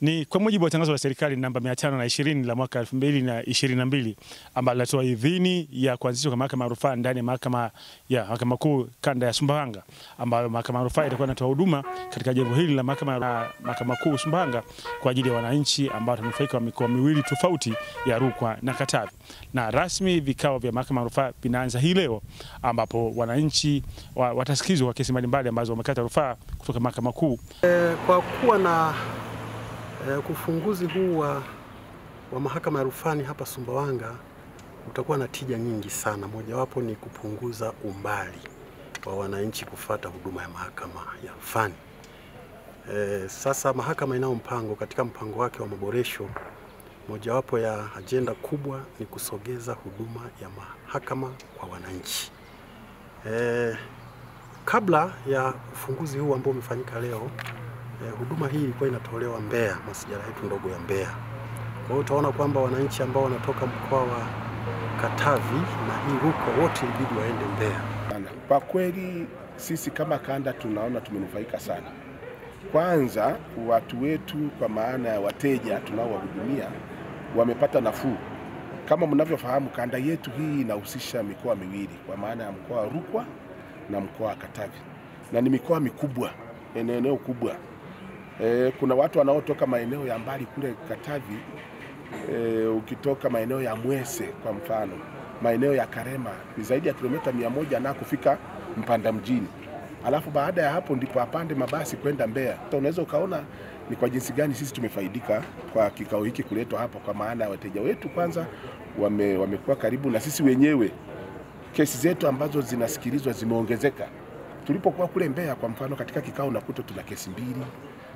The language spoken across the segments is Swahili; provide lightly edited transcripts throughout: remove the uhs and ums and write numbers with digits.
Ni kwa mujibu wa tangazo la serikali namba 520 la mwaka 2022 ambalo linatoa idhini ya kuanzishwa kwa mahakama ya rufaa ndani ya mahakama kuu kanda ya Sumbawanga, ambayo mahakama ya rufaa itakuwa inatoa huduma katika jengo hili la mahakama kuu Sumbawanga kwa ajili ya wananchi ambao watanufaika wa mikoa miwili tofauti ya Rukwa na Katavi. Na rasmi vikao vya mahakama ya rufaa vinaanza hii leo, ambapo wananchi watasikizwa kwa kesi mbalimbali ambazo wamekata rufaa kutoka mahakama kuu. Kwa kuwa na kufunguzi huu wa mahakama ya rufani hapa Sumbawanga utakuwa na tija nyingi sana. Mojawapo ni kupunguza umbali wa wananchi kufuata huduma ya mahakama ya rufani. Sasa mahakama inao mpango, katika mpango wake wa maboresho, mojawapo ya ajenda kubwa ni kusogeza huduma ya mahakama kwa wananchi. Kabla ya ufunguzi huu ambao umefanyika leo, huduma hii ilikuwa inatolewa Mbeya, masijara yetu ndogo ya Mbeya. Kwa hiyo utaona kwamba wananchi ambao wanatoka mkoa wa Katavi na hii Rukwa wote ibidi waende Mbeya. Kwa kweli sisi kama kanda tunaona tumenufaika sana. Kwanza watu wetu, kwa maana ya wateja tunaowahudumia, wamepata nafuu. Kama mnavyofahamu, kanda yetu hii inahusisha mikoa miwili, kwa maana ya mkoa wa Rukwa na mkoa wa Katavi. Na ni mikoa mikubwa, eneo kubwa. Kuna watu wanaotoka maeneo ya mbali kule Katavi, ukitoka maeneo ya Mwese kwa mfano, maeneo ya Karema ni zaidi ya kilomita 100 na kufika Mpanda mjini. Alafu baada ya hapo ndipo apande mabasi kwenda Mbeya. Unaweza ukaona ni kwa jinsi gani sisi tumefaidika kwa kikao hiki kuletwa hapa, kwa maana wateja wetu kwanza wamekuwa karibu na sisi wenyewe. Kesi zetu ambazo zinasikilizwa zimeongezeka. Tulipokuwa kule Mbeya kwa mfano, katika kikao nakuta tuna kesi 2,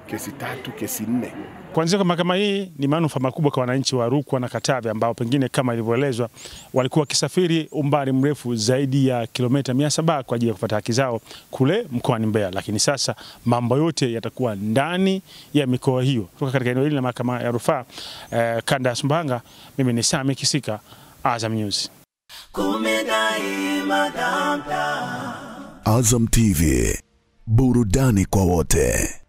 kesi 3, kesi 4. Kuanzia kwa mahakama hii ni manufaa makubwa kwa wananchi wa Rukwa na Katavi, ambao pengine kama ilivyoelezwa walikuwa kisafiri umbali mrefu zaidi ya kilomita 700 kwa ajili ya kupata haki zao kule mkoani Mbeya. Lakini sasa mambo yote yatakuwa ndani ya mikoa hiyo. Kutoka katika eneo hili la mahakama ya rufaa kanda ya Sumbawanga, mimi ni Sami Kisika, Azam News. Azam TV, burudani kwa wote.